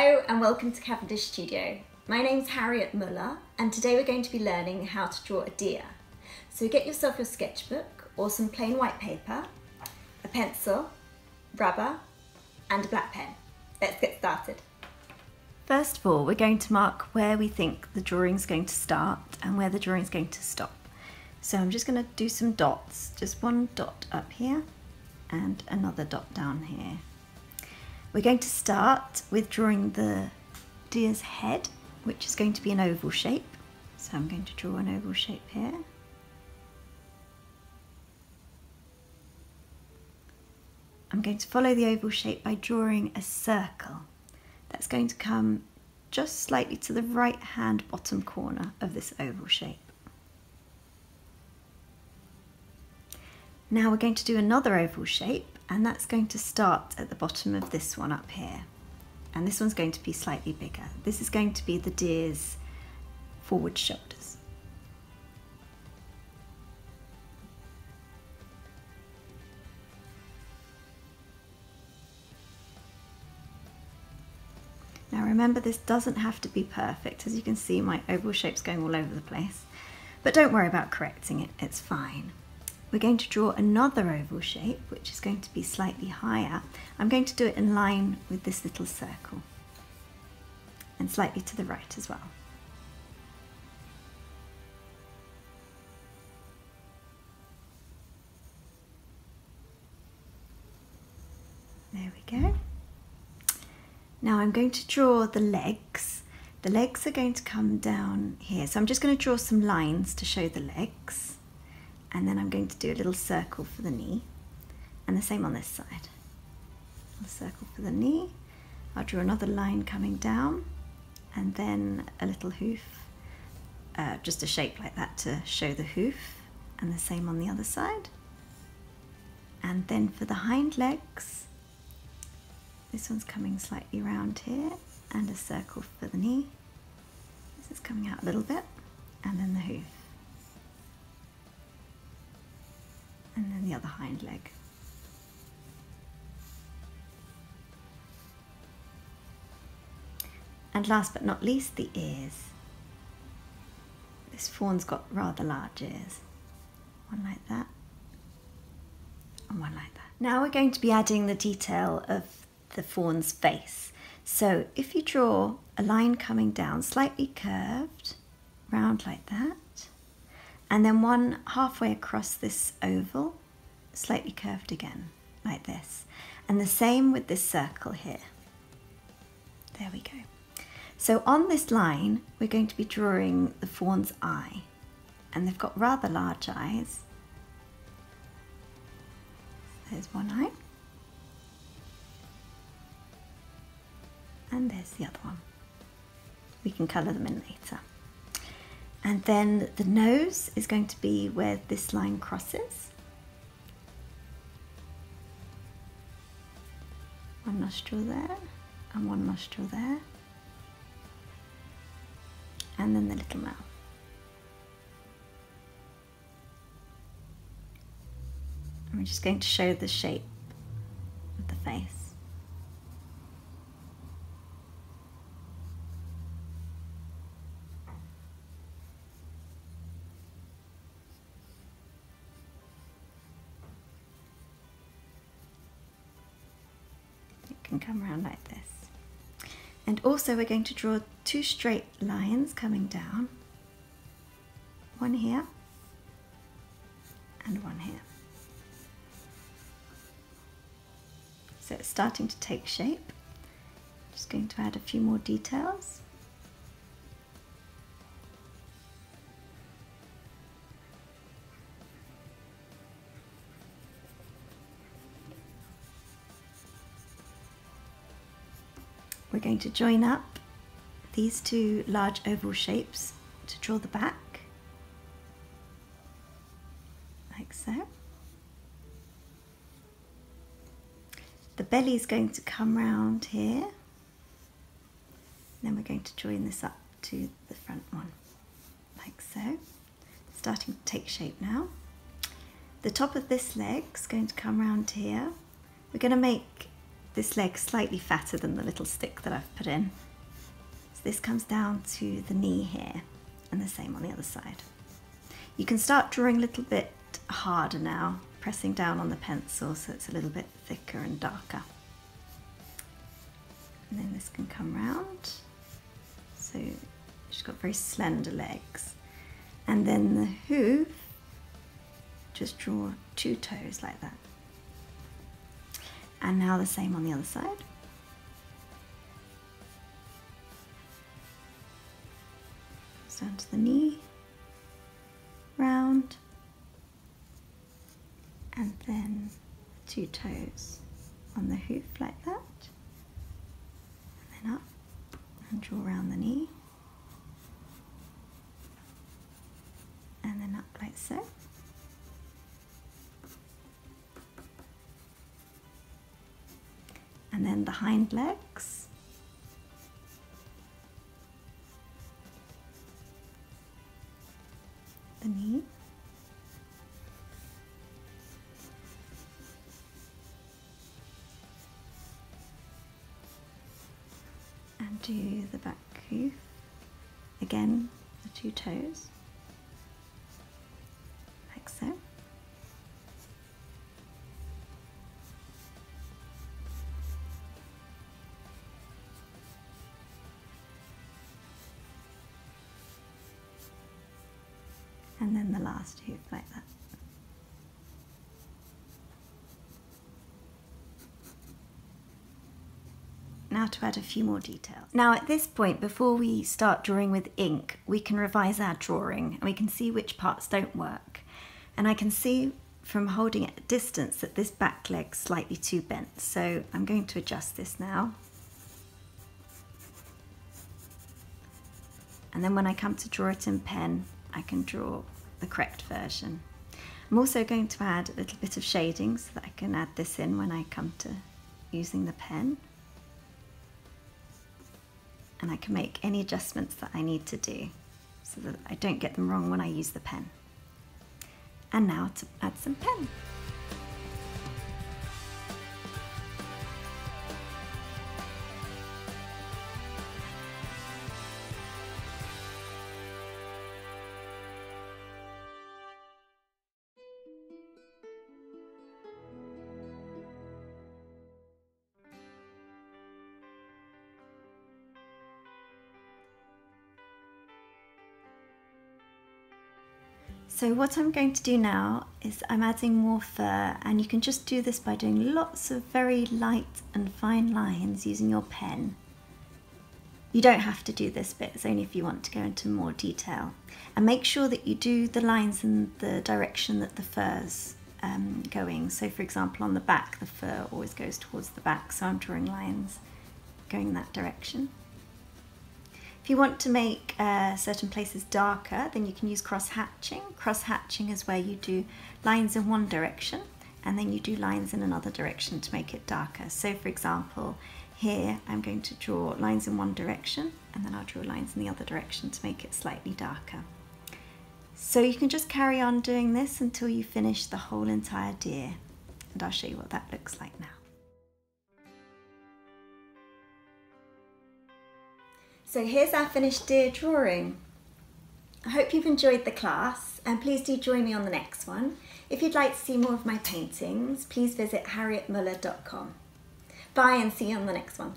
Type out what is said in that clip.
Hello and welcome to Cavendish Studio. My name's Harriet Muller and today we're going to be learning how to draw a deer. So get yourself your sketchbook or some plain white paper, a pencil, rubber and a black pen. Let's get started. First of all, we're going to mark where we think the drawing's going to start and where the drawing's going to stop. So I'm just going to do some dots, just one dot up here and another dot down here. We're going to start with drawing the deer's head, which is going to be an oval shape. So I'm going to draw an oval shape here. I'm going to follow the oval shape by drawing a circle. That's going to come just slightly to the right hand bottom corner of this oval shape. Now we're going to do another oval shape, and that's going to start at the bottom of this one up here. And this one's going to be slightly bigger. This is going to be the deer's forward shoulders. Now remember, this doesn't have to be perfect. As you can see, my oval shape's going all over the place, but don't worry about correcting it, it's fine. We're going to draw another oval shape, which is going to be slightly higher. I'm going to do it in line with this little circle and slightly to the right as well. There we go. Now I'm going to draw the legs. The legs are going to come down here. So I'm just going to draw some lines to show the legs. And then I'm going to do a little circle for the knee, and the same on this side. A little circle for the knee. I'll draw another line coming down, and then a little hoof, just a shape like that to show the hoof, and the same on the other side. And then for the hind legs, this one's coming slightly round here, and a circle for the knee. This is coming out a little bit, and then the hoof. And then the other hind leg. And last but not least, the ears. This fawn's got rather large ears. One like that, and one like that. Now we're going to be adding the detail of the fawn's face. So if you draw a line coming down, slightly curved, round like that, and then one halfway across this oval, slightly curved again, like this. And the same with this circle here. There we go. So on this line, we're going to be drawing the fawn's eye. And they've got rather large eyes. There's one eye. And there's the other one. We can colour them in later. And then the nose is going to be where this line crosses. One nostril there, and one nostril there. And then the little mouth. And we're just going to show the shape of the face. Can come around like this. And also we're going to draw two straight lines coming down, one here and one here. So it's starting to take shape. Just going to add a few more details. We're going to join up these two large oval shapes to draw the back, like so. The belly is going to come round here, then we're going to join this up to the front one, like so. It's starting to take shape now. The top of this leg's going to come round here. We're going to make This leg's slightly fatter than the little stick that I've put in. So this comes down to the knee here, and the same on the other side. You can start drawing a little bit harder now, pressing down on the pencil so it's a little bit thicker and darker. And then this can come round. So she's got very slender legs. And then the hoof, just draw two toes like that. And now the same on the other side. Down to the knee, round, and then two toes on the hoof like that. And then up and draw around the knee. And then up like so. And then the hind legs. The knee, and do the back hoof again, the two toes like so, and then the last hoof like that. Now to add a few more details. Now at this point, before we start drawing with ink, we can revise our drawing and we can see which parts don't work. And I can see from holding it at a distance that this back leg's slightly too bent. So I'm going to adjust this now. And then when I come to draw it in pen, I can draw the correct version. I'm also going to add a little bit of shading so that I can add this in when I come to using the pen. And I can make any adjustments that I need to do so that I don't get them wrong when I use the pen. And now to add some pen. So what I'm going to do now is I'm adding more fur, and you can just do this by doing lots of very light and fine lines using your pen. You don't have to do this bit, it's only if you want to go into more detail. And make sure that you do the lines in the direction that the fur's going. So for example on the back, the fur always goes towards the back, so I'm drawing lines going that direction. If you want to make certain places darker, then you can use cross-hatching. Cross-hatching is where you do lines in one direction and then you do lines in another direction to make it darker. So for example, here I'm going to draw lines in one direction and then I'll draw lines in the other direction to make it slightly darker. So you can just carry on doing this until you finish the whole entire deer, and I'll show you what that looks like now. So here's our finished deer drawing. I hope you've enjoyed the class, and please do join me on the next one. If you'd like to see more of my paintings, please visit harrietmuller.com. Bye, and see you on the next one.